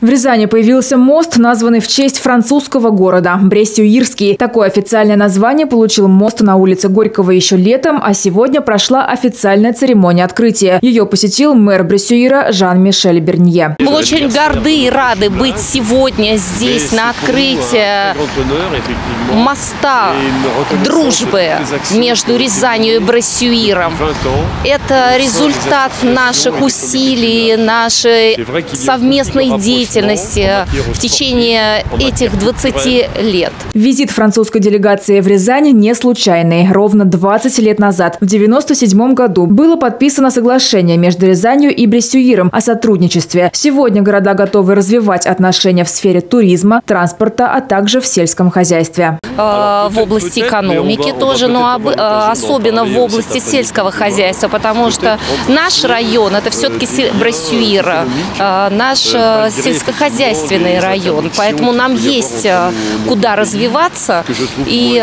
В Рязани появился мост, названный в честь французского города – Брессюирский. Такое официальное название получил мост на улице Горького еще летом, а сегодня прошла официальная церемония открытия. Ее посетил мэр Брессюира Жан-Мишель Бернье. Мы очень горды и рады быть сегодня здесь на открытии моста дружбы между Рязанью и Брессюиром. Это результат наших усилий, нашей совместной деятельности в течение этих 20 лет. Визит французской делегации в Рязани не случайный. Ровно 20 лет назад, в 1997 году, было подписано соглашение между Рязанью и Брессюиром о сотрудничестве. Сегодня города готовы развивать отношения в сфере туризма, транспорта, а также в сельском хозяйстве. В области экономики тоже, но особенно в области сельского хозяйства, потому что наш район – это все-таки Брессюир, наш сельскохозяйственный район, поэтому нам есть куда развиваться. И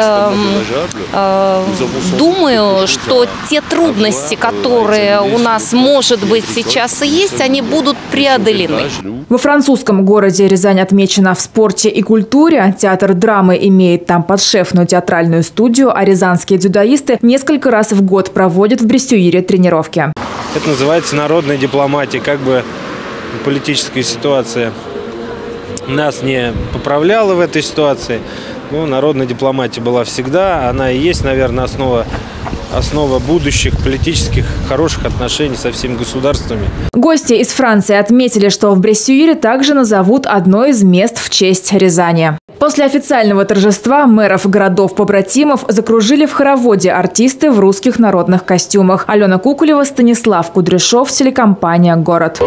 думаю, что те трудности, которые у нас, может быть, сейчас и есть, они будут преодолены. Во французском городе Рязань отмечена в спорте и культуре. Театр драмы имеет там подшефную театральную студию, а рязанские дзюдоисты несколько раз в год проводят в Брессюире тренировки. Это называется народная дипломатия, как бы политическая ситуация нас не поправляла в этой ситуации. Ну, народная дипломатия была всегда, она и есть, наверное, основа будущих политических хороших отношений со всеми государствами. Гости из Франции отметили, что в Брессюире также назовут одно из мест в честь Рязани. После официального торжества мэров городов-побратимов закружили в хороводе артисты в русских народных костюмах. Алена Кукулева, Станислав Кудряшов, телекомпания «Город».